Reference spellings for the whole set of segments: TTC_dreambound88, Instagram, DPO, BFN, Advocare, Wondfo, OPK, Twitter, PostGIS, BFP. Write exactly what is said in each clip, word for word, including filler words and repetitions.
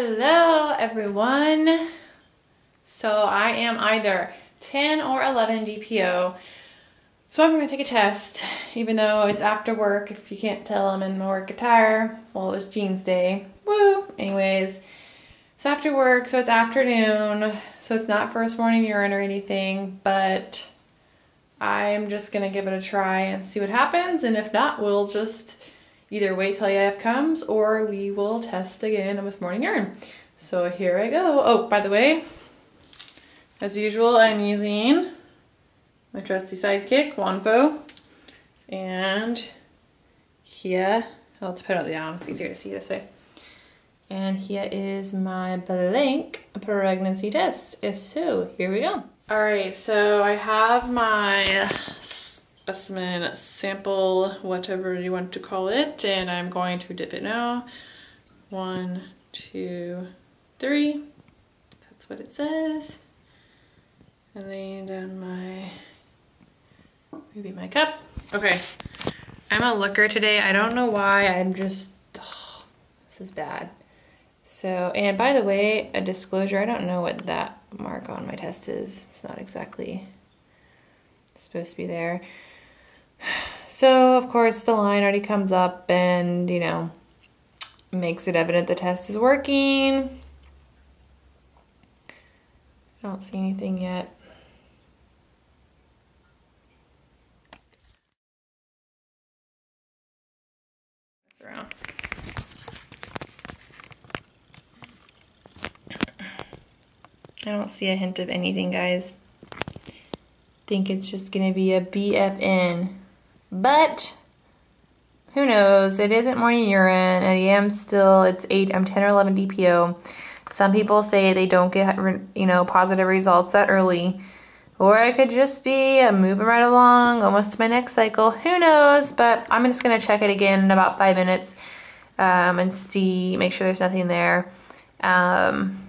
Hello everyone. So I am either ten or eleven D P O, so I'm going to take a test even though it's after work. If you can't tell, I'm in my work attire. Well, it was jeans day. Woo! Anyways, it's after work, so it's afternoon, so it's not first morning urine or anything, but I'm just going to give it a try and see what happens, and if not, we'll just either wait till E I F comes or we will test again with morning urine. So here I go. Oh, by the way, as usual, I'm using my trusty sidekick, Wondfo, and here, I'll just put it down, it's easier to see this way. And here is my blank pregnancy test. So here we go. All right, so I have my specimen sample, whatever you want to call it, and I'm going to dip it now. One, two, three. That's what it says. And then down my, maybe my cup. Okay, I'm a looker today. I don't know why, I'm just, oh, this is bad. So, and by the way, a disclosure, I don't know what that mark on my test is. It's not exactly supposed to be there. So, of course, the line already comes up and, you know, makes it evident the test is working. I don't see anything yet. It's around. I don't see a hint of anything, guys. I think it's just gonna be a B F N. But who knows? It isn't morning urine. I am still, it's eight, I'm ten or eleven D P O. Some people say they don't get, you know, positive results that early. Or I could just be moving right along, almost to my next cycle. Who knows? But I'm just gonna check it again in about five minutes um, and see, make sure there's nothing there. Um,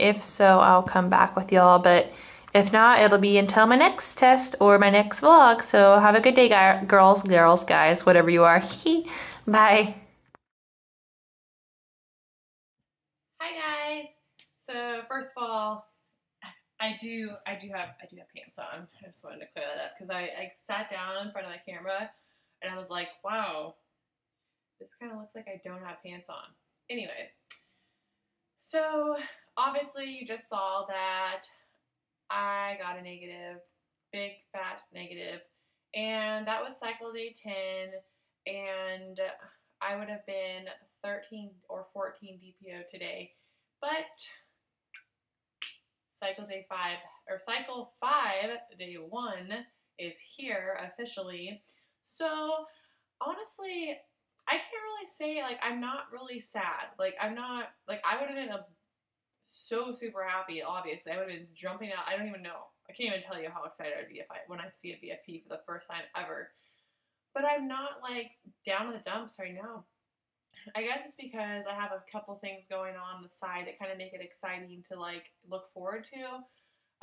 If so, I'll come back with y'all, but if not, it'll be until my next test or my next vlog. So have a good day, guys, girls, girls, guys, whatever you are. Bye. Hi guys. So first of all, I do, I do have, I do have pants on. I just wanted to clear that up because I, I sat down in front of my camera and I was like, wow, this kind of looks like I don't have pants on. Anyways, so obviously, you just saw that I got a negative, big fat negative, and that was cycle day ten, and I would have been thirteen or fourteen D P O today, but cycle day five, or cycle five, day one is here officially. So honestly, I can't really say, like, I'm not really sad. Like, I'm not, like, I would have been a so super happy, obviously. I would have been jumping out. I don't even know. I can't even tell you how excited I'd be if I when I see a V F P for the first time ever. But I'm not like down in the dumps right now. I guess it's because I have a couple things going on, on the side that kind of make it exciting to like look forward to.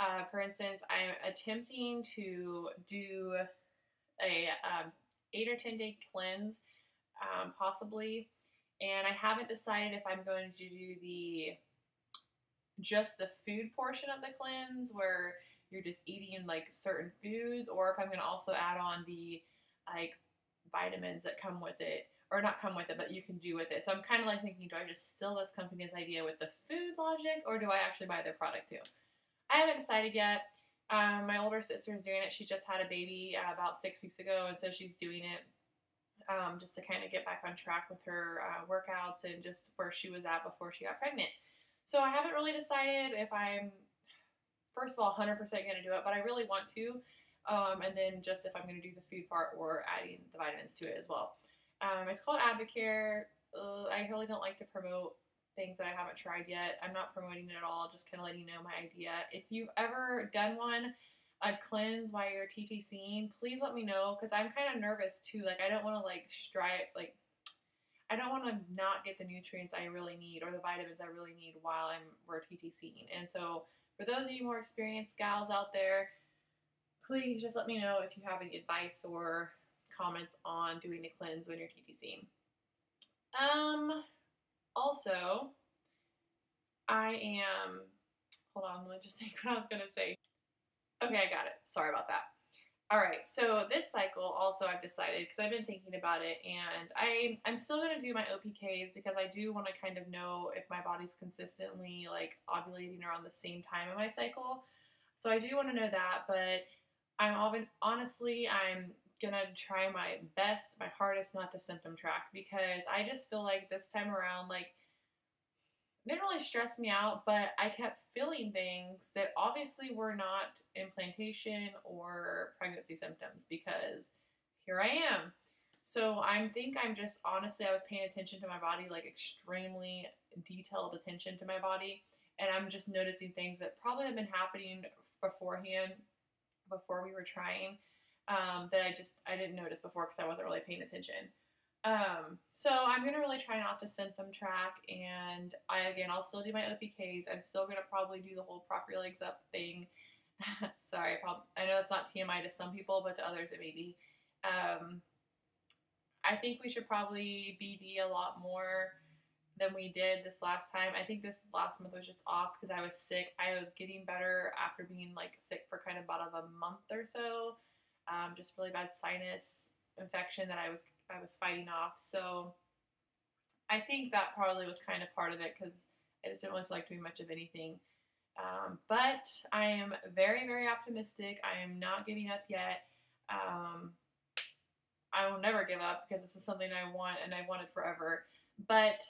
Uh, for instance, I'm attempting to do a um, eight or ten day cleanse, um, possibly. And I haven't decided if I'm going to do the just the food portion of the cleanse where you're just eating like certain foods, or if I'm going to also add on the like vitamins that come with it, or not come with it, but you can do with it. So I'm kind of like thinking, do I just steal this company's idea with the food logic, or do I actually buy their product too? I haven't decided yet. Um, my older sister is doing it. She just had a baby uh, about six weeks ago, and so she's doing it um, just to kind of get back on track with her uh, workouts and just where she was at before she got pregnant. So I haven't really decided if I'm, first of all, one hundred percent going to do it, but I really want to. Um, and then just if I'm going to do the food part or adding the vitamins to it as well. Um, it's called Advocare. Uh, I really don't like to promote things that I haven't tried yet. I'm not promoting it at all, just kind of letting you know my idea. If you've ever done one, a cleanse while you're T T C-ing, please let me know, because I'm kind of nervous too. Like, I don't want to like strive, like, I don't want to not get the nutrients I really need or the vitamins I really need while I'm we're T T C-ing. And so for those of you more experienced gals out there, please just let me know if you have any advice or comments on doing a cleanse when you're T T C-ing. Um, also, I am, hold on, let me just think what I was going to say. Okay, I got it. Sorry about that. All right, so this cycle also I've decided, because I've been thinking about it, and I, I'm still going to do my O P Ks because I do want to kind of know if my body's consistently like ovulating around the same time in my cycle. So I do want to know that, but I'm often, honestly, I'm going to try my best, my hardest not to symptom track, because I just feel like this time around, like, it didn't really stress me out, but I kept feeling things that obviously were not implantation or pregnancy symptoms, because here I am. So I think I'm just, honestly, I was paying attention to my body, like extremely detailed attention to my body, and I'm just noticing things that probably have been happening beforehand, before we were trying, um, that I just, I didn't notice before because I wasn't really paying attention. Um, so I'm going to really try not to symptom track, and I, again, I'll still do my O P Ks. I'm still going to probably do the whole prop your legs up thing. Sorry, probably, I know it's not T M I to some people, but to others it may be. Um, I think we should probably B D a lot more than we did this last time. I think this last month was just off because I was sick. I was getting better after being like sick for kind of about a month or so. Um, just really bad sinus infection that I was I was fighting off, so I think that probably was kind of part of it, because I just didn't really feel like doing much of anything, um, but I am very, very optimistic. I am not giving up yet. um, I will never give up, because this is something I want and I wanted forever, but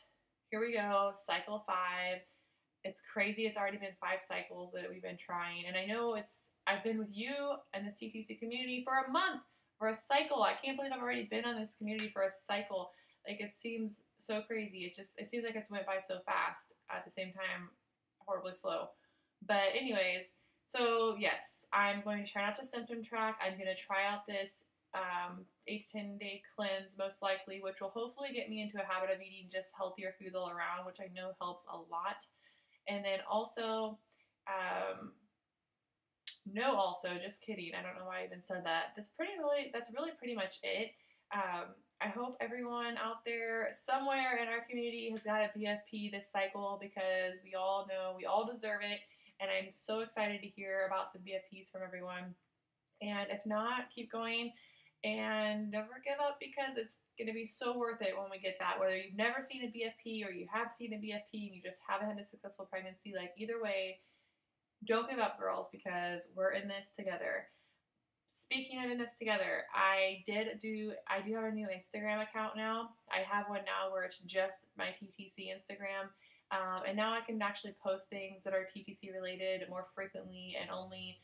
here we go, cycle five. It's crazy, it's already been five cycles that we've been trying, and I know it's, I've been with you and this T T C community for a month. For a cycle. I can't believe I've already been on this community for a cycle. Like, it seems so crazy. It just, it seems like it's went by so fast, at the same time horribly slow. But anyways, so yes, I'm going to try not to symptom track. I'm going to try out this um, eight to ten day cleanse most likely, which will hopefully get me into a habit of eating just healthier foods all around, which I know helps a lot. And then also, um, No, also, just kidding. I don't know why I even said that. That's pretty really, that's really pretty much it. Um, I hope everyone out there somewhere in our community has got a B F P this cycle, because we all know, we all deserve it. And I'm so excited to hear about some B F Ps from everyone. And if not, keep going and never give up, because it's going to be so worth it when we get that. Whether you've never seen a B F P or you have seen a B F P and you just haven't had a successful pregnancy, like either way, don't give up, girls, because we're in this together. Speaking of in this together, I did do, I do have a new Instagram account now. I have one now where it's just my T T C Instagram. Um, and now I can actually post things that are T T C related more frequently, and only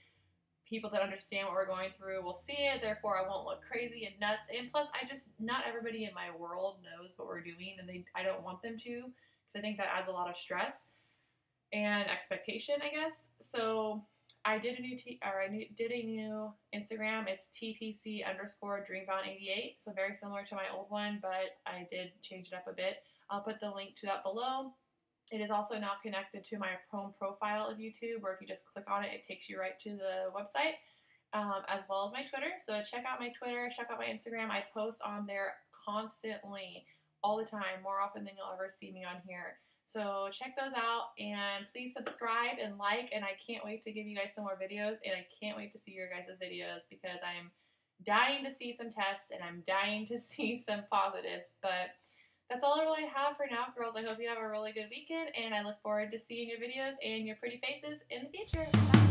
people that understand what we're going through will see it. Therefore, I won't look crazy and nuts. And plus, I just, not everybody in my world knows what we're doing, and they, I don't want them to, because I think that adds a lot of stress and expectation, I guess. So I did a new t or I new, did a new Instagram. It's T T C underscore dreambound eighty-eight. So very similar to my old one, but I did change it up a bit. I'll put the link to that below. It is also now connected to my home profile of YouTube, where if you just click on it, it takes you right to the website, um, as well as my Twitter. So check out my Twitter, check out my Instagram. I post on there constantly, all the time, more often than you'll ever see me on here. So check those out, and please subscribe and like, and I can't wait to give you guys some more videos, and I can't wait to see your guys' videos, because I'm dying to see some tests and I'm dying to see some positives. But that's all I really have for now, girls. I hope you have a really good weekend, and I look forward to seeing your videos and your pretty faces in the future. Bye.